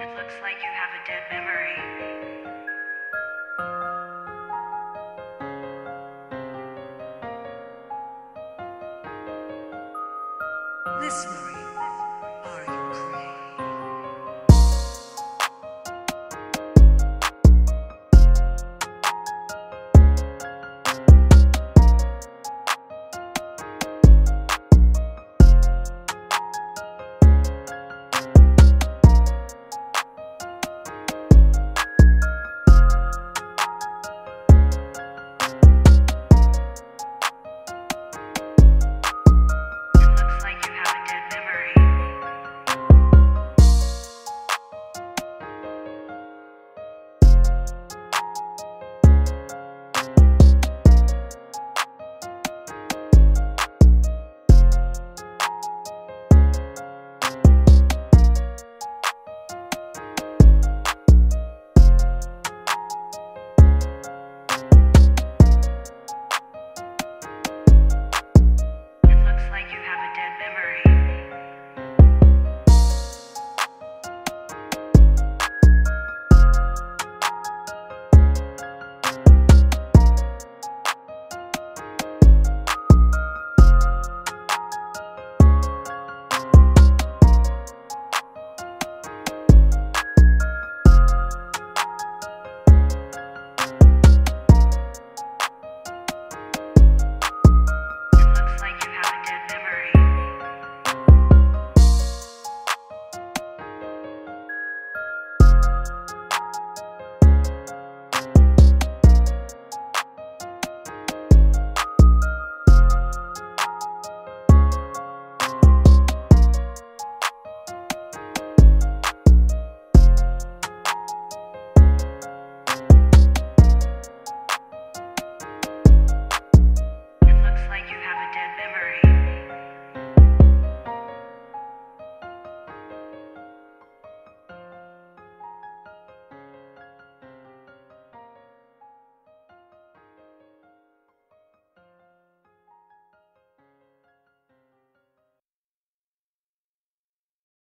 It looks like you have a dead memory.